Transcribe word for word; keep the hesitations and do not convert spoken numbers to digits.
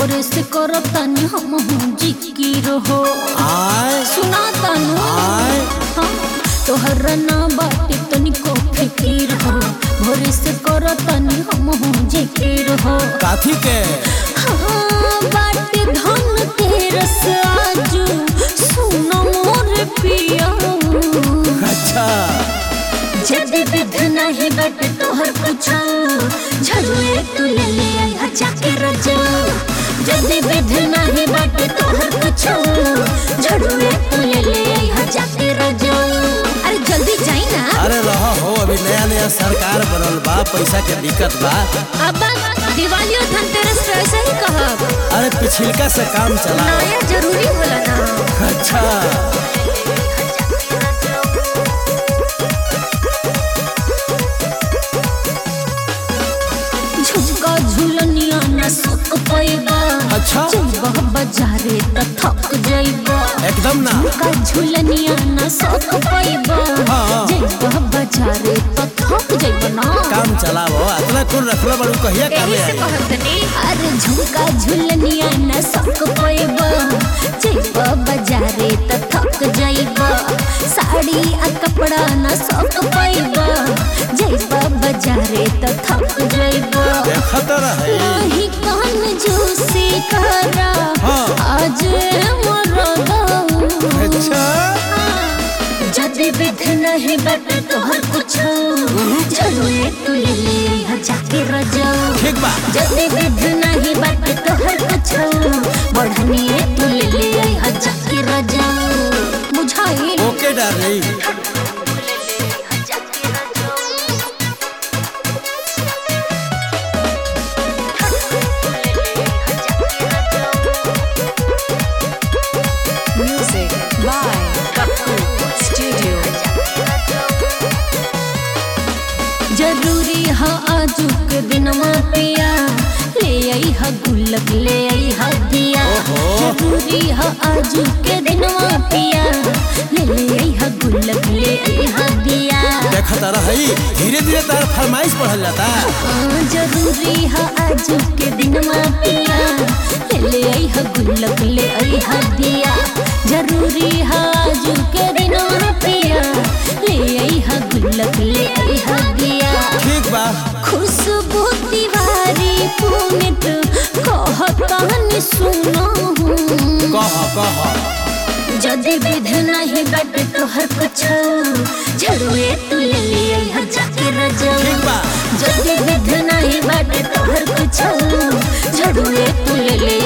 भोरे से करो तनु हम जिकी रहो आय सुना तनु आय हम तोहर ना बाटे तनिको फिकीर हो भोरे से करो तनु हम जिकी रहो काफी के हाँ बाटे धन तेरा साजू सुनो मोर पिया अच्छा जब विध नहीं बाटे तोहर पूछो झजुए तू ले ले अच्छा के रजो जदि विध नहीं बाटे तोहर पूछो झजुए तू ले ले अच्छा के रजो अरे जल्दी जाई ना अरे रहा हो अभी नया नया सरकार बनल बा पैसा के दिक्कत बा अब्बा दिवाली और धनतेरस ऐसा ही कहब अरे पिछिलका से काम चला नया जरूरी होला ना अच्छा झुमका झुलनिया न सुख पैबा अच्छा जब बाजारे त थक जाइबा एकदम ना झुमका झुलनिया न सुख पैबा जब बाजारे त थक जाइबा ना काम चलाओ अतना कुल रखला बड़ू कहिया काबे अरे झुमका झुलनिया न सुख पैबा जब बाजारे त थक जाइबा साड़ी आ कपड़ा न सुख पैबा जब बाजारे त थक जाइबा खतर है नहीं कान जो से करा हाँ। आज मरदा अच्छा जदि विध नहीं बट तोहर कुछ जदुए तू ले ले जाके रजो ठीक बा जदि विध नहीं बट तोहर कुछ बढ़नी तू ले ले जाके रजो बुझाई ओके डार्लिंग जरूरी हा आजू के दिन माँ पिया ले आई हा गुल्लक ले आई हा दिया जरूरी हा आजू के दिन माँ पिया ले आई हा गुल्लक ले आई हा दिया देखा तारा है धीरे धीरे तारा फरमाइश पढ़ल जाता जरूरी हा आजू के दिन माँ पिया ले आई हा गुल्लक ले आई हा दिया जरूरी हा आजू के दिन माँ पिया ले आई हा गुल्लक ले आई हा दिया ठीक बा खुशबू तिवारी पुनित कहता न सुनो कहा कहा जदि विध नहीं बट तोहर कुछ झड़ुए तू ले ले आई हा जाके रजो ठीक बा जदि विध नहीं बट तोहर कुछ झड़ुए तू ले ले